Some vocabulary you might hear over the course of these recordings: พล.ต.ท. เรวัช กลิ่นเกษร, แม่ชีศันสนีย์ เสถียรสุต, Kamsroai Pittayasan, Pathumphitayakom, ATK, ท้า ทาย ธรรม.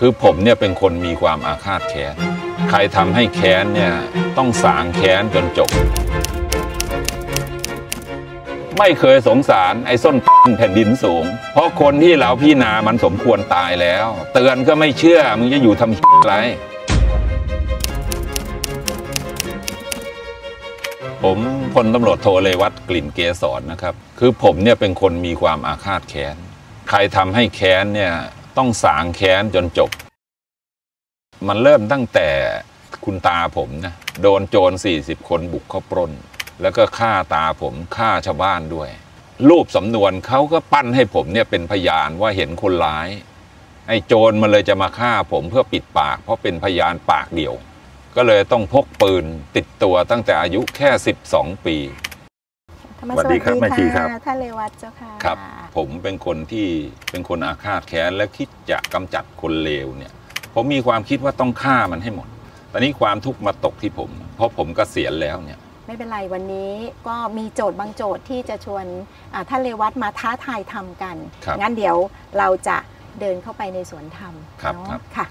คือผมเนี่ยเป็นคนมีความอาฆาตแค้นใครทำให้แค้นเนี่ยต้องสางแค้นจนจบไม่เคยสงสารไอ้ส้นแผ่นดินสูงเพราะคนที่เราพี่นามันสมควรตายแล้วเตือนก็ไม่เชื่อมึงจะอยู่ทำอะไรผมพลตำรวจโทเรวัตกลิ่นเกษรนะครับคือผมเนี่ยเป็นคนมีความอาฆาตแค้นใครทำให้แค้นเนี่ยต้องสางแค้นจนจบมันเริ่มตั้งแต่คุณตาผมนะโดนโจร40คนบุกเข้าปล้นแล้วก็ฆ่าตาผมฆ่าชาวบ้านด้วยรูปสำนวนเขาก็ปั้นให้ผมเนี่ยเป็นพยานว่าเห็นคนร้ายไอ้โจรมันเลยจะมาฆ่าผมเพื่อปิดปากเพราะเป็นพยานปากเดียวก็เลยต้องพกปืนติดตัวตั้งแต่อายุแค่12ปีสวัสดีครับแม่ชีครับท่านเรวัตเจ้าค่ะครับผมเป็นคนที่เป็นคนอาฆาตแค้นและคิดจะกำจัดคนเลวเนี่ยผมมีความคิดว่าต้องฆ่ามันให้หมดตอนนี้ความทุกข์มาตกที่ผมเพราะผมเกษียณแล้วเนี่ยไม่เป็นไรวันนี้ก็มีโจทย์บางโจทย์ที่จะชวนท่านเรวัตมาท้าทายทำกันงั้นเดี๋ยวเราจะเดินเข้าไปในสวนธรรมเนาะค่ะ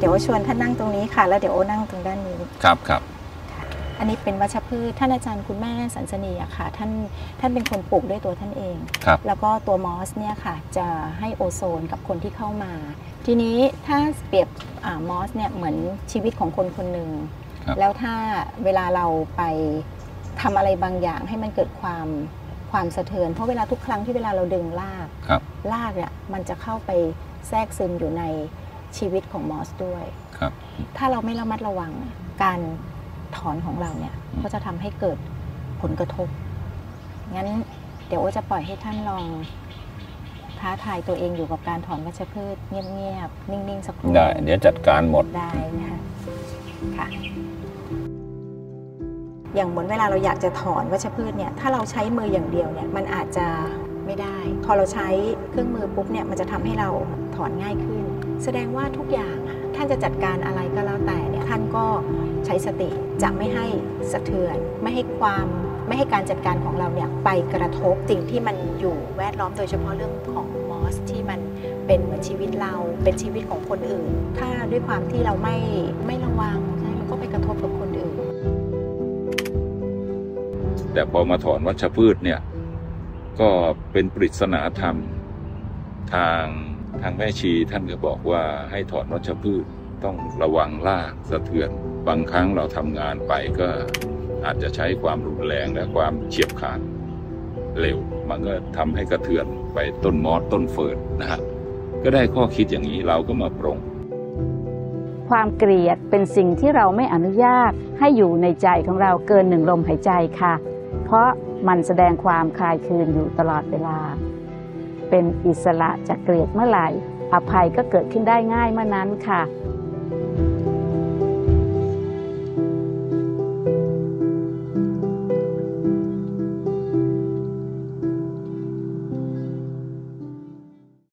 เดี๋ยวชวนท่านนั่งตรงนี้ค่ะแล้วเดี๋ยวโอนั่งตรงด้านนี้ครับครับอันนี้เป็นวัชพืชท่านอาจารย์คุณแม่สันสนีอะค่ะท่านเป็นคนปลูกด้วยตัวท่านเองแล้วก็ตัวมอสเนี่ยค่ะจะให้โอโซนกับคนที่เข้ามาทีนี้ถ้าเปรียบมอสเนี่ยเหมือนชีวิตของคนคนหนึ่งแล้วถ้าเวลาเราไปทำอะไรบางอย่างให้มันเกิดความสะเทือนเพราะเวลาทุกครั้งที่เวลาเราดึงลากเนี่ยมันจะเข้าไปแทรกซึมอยู่ในชีวิตของมอสด้วยถ้าเราไม่ระมัดระวังการถอนของเราเนี่ยก็จะทำให้เกิดผลกระทบงั้นเดี๋ยวโอจะปล่อยให้ท่านลองท้าทายตัวเองอยู่กับการถอนวัชพืชเงียบๆนิ่งๆสักครู่ได้เดี๋ยวจัดการหมดได้นะคะค่ะอย่างเหมือนเวลาเราอยากจะถอนวัชพืชเนี่ยถ้าเราใช้มืออย่างเดียวเนี่ยมันอาจจะไม่ได้พอเราใช้เครื่องมือปุ๊บเนี่ยมันจะทำให้เราถอนง่ายขึ้นแสดงว่าทุกอย่างท่านจะจัดการอะไรก็แล้วแต่เนี่ยท่านก็ใช้สติจะไม่ให้สะเทือนไม่ให้การจัดการของเราเนี่ยไปกระทบสิ่งที่มันอยู่แวดล้อมโดยเฉพาะเรื่องของมอสที่มันเป็นเหมือนชีวิตเราเป็นชีวิตของคนอื่นถ้าด้วยความที่เราไม่ระวังใช่มันก็ไปกระทบกับคนอื่นแต่พอมาถอนวัชพืชเนี่ยก็เป็นปริศนาธรรมทางแม่ชีท่านก็บอกว่าให้ถอนวัชพืชต้องระวังลากสะเทือนบางครั้งเราทำงานไปก็อาจจะใช้ความรุนแรงและความเฉียบขาดเร็วมันก็ทำให้กระเทือนไปต้นมอสต้นเฟิร์นนะฮะก็ได้ข้อคิดอย่างนี้เราก็มาปรงความเกลียดเป็นสิ่งที่เราไม่อนุญาตให้อยู่ในใจของเราเกินหนึ่งลมหายใจค่ะเพราะมันแสดงความคลายคืนอยู่ตลอดเวลาเป็นอิสระจากเกลียดเมื่อไหร่อภัยก็เกิดขึ้นได้ง่ายเมื่อนั้นค่ะ